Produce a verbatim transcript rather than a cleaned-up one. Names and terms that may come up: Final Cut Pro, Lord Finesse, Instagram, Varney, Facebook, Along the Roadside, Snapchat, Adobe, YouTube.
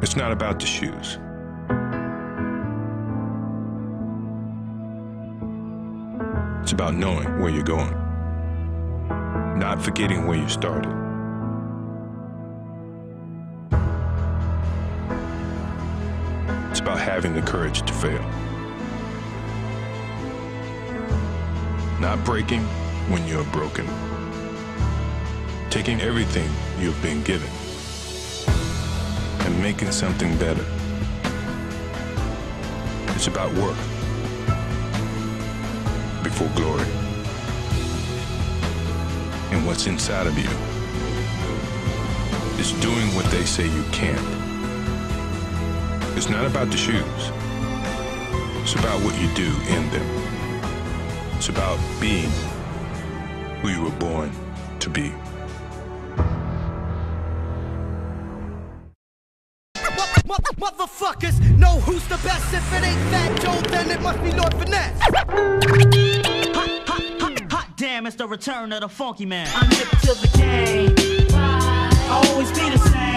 It's not about the shoes. It's about knowing where you're going, not forgetting where you started. It's about having the courage to fail, not breaking when you're broken, taking everything you've been given and making something better. It's about work before glory and what's inside of you. It's doing what they say you can't. It's not about the shoes. It's about what you do in them. It's about being who you were born to be. Motherfuckers know who's the best. If it ain't Fat Joe, then it must be Lord Finesse. Hot, hot, hot, hot damn, it's the return of the funky man. I'm hip to the game. I'll always be the same.